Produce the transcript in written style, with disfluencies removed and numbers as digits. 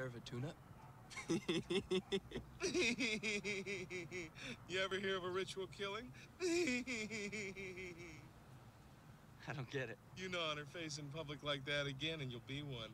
share of a tune-up? You ever hear of a ritual killing? I don't get it. You know, on her face in public like that again, and you'll be one.